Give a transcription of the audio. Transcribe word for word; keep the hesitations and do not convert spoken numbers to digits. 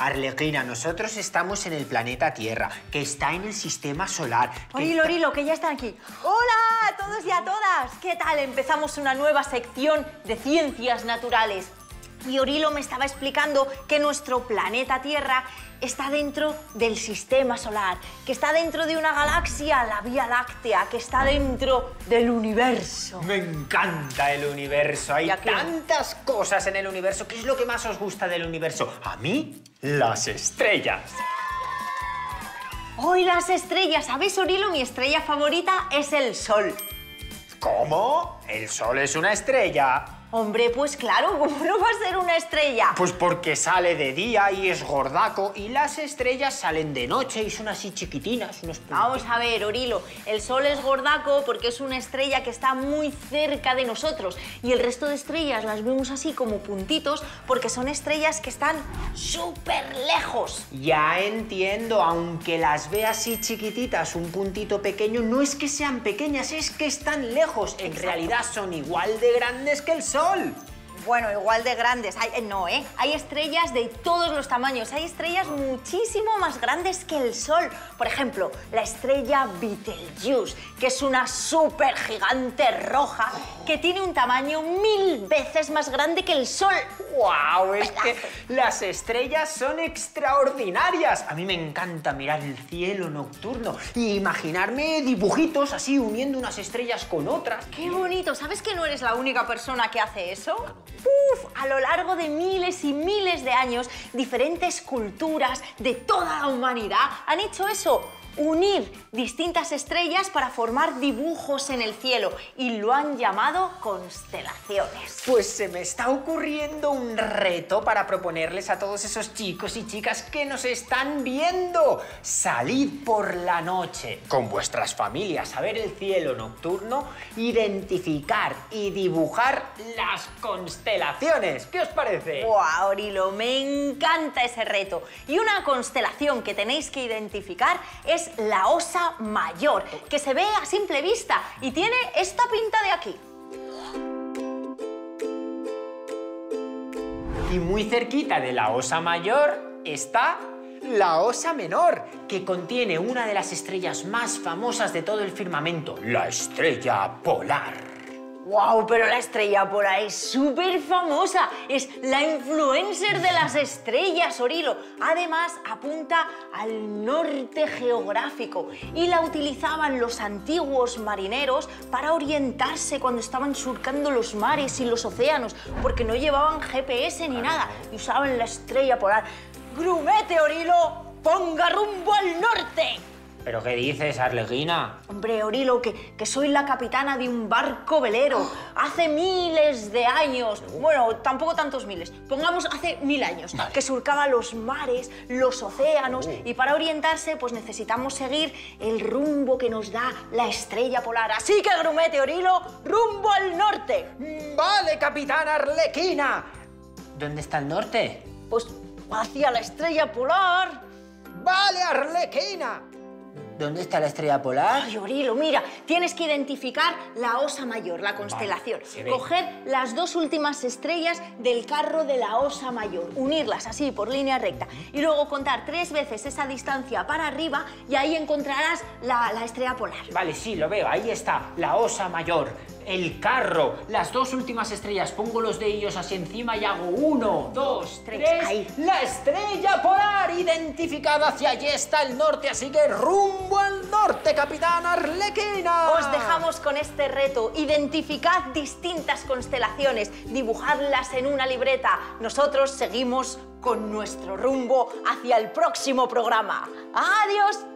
Arlequina, nosotros estamos en el planeta Tierra, que está en el Sistema Solar. Orilo, está... Orilo, que ya están aquí. ¡Hola a todos y a todas! ¿Qué tal? Empezamos una nueva sección de ciencias naturales. Y Orilo me estaba explicando que nuestro planeta Tierra está dentro del Sistema Solar, que está dentro de una galaxia, la Vía Láctea, que está dentro del universo. Me encanta el universo. Hay tantas cosas en el universo. ¿Qué es lo que más os gusta del universo? A mí, las estrellas. ¡Hoy las estrellas! ¿Sabéis, Orilo? Mi estrella favorita es el Sol. ¿Cómo? ¿El Sol es una estrella? Hombre, pues claro, ¿cómo no va a ser una estrella? Pues porque sale de día y es gordaco, y las estrellas salen de noche y son así chiquitinas, unos puntitos. Vamos a ver, Orilo, el Sol es gordaco porque es una estrella que está muy cerca de nosotros, y el resto de estrellas las vemos así como puntitos porque son estrellas que están súper lejos. Ya entiendo, aunque las ve así chiquititas, un puntito pequeño, no es que sean pequeñas, es que están lejos. En Exacto. realidad son igual de grandes que el Sol. Sol. Bueno, igual de grandes. Hay, no, ¿eh? Hay estrellas de todos los tamaños. Hay estrellas muchísimo más grandes que el Sol. Por ejemplo, la estrella Betelgeuse, que es una súper gigante roja que tiene un tamaño mil veces más grande que el Sol. ¡Guau! Es que las estrellas son extraordinarias. A mí me encanta mirar el cielo nocturno y imaginarme dibujitos así uniendo unas estrellas con otras. ¡Qué bonito! ¿Sabes que no eres la única persona que hace eso? ¡Puf! A lo largo de miles y miles de años, diferentes culturas de toda la humanidad han hecho eso. Unir distintas estrellas para formar dibujos en el cielo, y lo han llamado constelaciones. Pues se me está ocurriendo un reto para proponerles a todos esos chicos y chicas que nos están viendo. Salid por la noche con vuestras familias a ver el cielo nocturno, identificar y dibujar las constelaciones. ¿Qué os parece? ¡Guau, Orilo! Me encanta ese reto. Y una constelación que tenéis que identificar es la Osa Mayor, que se ve a simple vista y tiene esta pinta de aquí. Y muy cerquita de la Osa Mayor está la Osa Menor, que contiene una de las estrellas más famosas de todo el firmamento, la estrella polar. ¡Wow! Pero la estrella polar es súper famosa. Es la influencer de las estrellas, Orilo. Además, apunta al norte geográfico y la utilizaban los antiguos marineros para orientarse cuando estaban surcando los mares y los océanos, porque no llevaban G P S ni nada y usaban la estrella polar. ¡Grumete, Orilo! ¡Ponga rumbo al norte! ¿Pero qué dices, Arlequina? Hombre, Orilo, que, que soy la capitana de un barco velero. Hace miles de años, bueno, tampoco tantos miles, pongamos hace mil años, vale, que surcaba los mares, los océanos, uh. y para orientarse pues necesitamos seguir el rumbo que nos da la estrella polar. Así que, grumete, Orilo, rumbo al norte. Vale, capitana Arlequina. ¿Dónde está el norte? Pues hacia la estrella polar. Vale, Arlequina. ¿Dónde está la estrella polar? Ay, Orilo, mira, tienes que identificar la Osa Mayor, la constelación. Vale, coger las dos últimas estrellas del carro de la Osa Mayor, unirlas así por línea recta y luego contar tres veces esa distancia para arriba y ahí encontrarás la, la estrella polar. Vale, sí, lo veo, ahí está, la Osa Mayor, el carro, las dos últimas estrellas, pongo los dedillos así encima y hago uno, dos, tres, tres. Ahí. La estrella polar identificada, hacia allí está el norte, así que rumbo al norte, capitán Arlequina. Os dejamos con este reto. Identificad distintas constelaciones, dibujadlas en una libreta. Nosotros seguimos con nuestro rumbo hacia el próximo programa. ¡Adiós!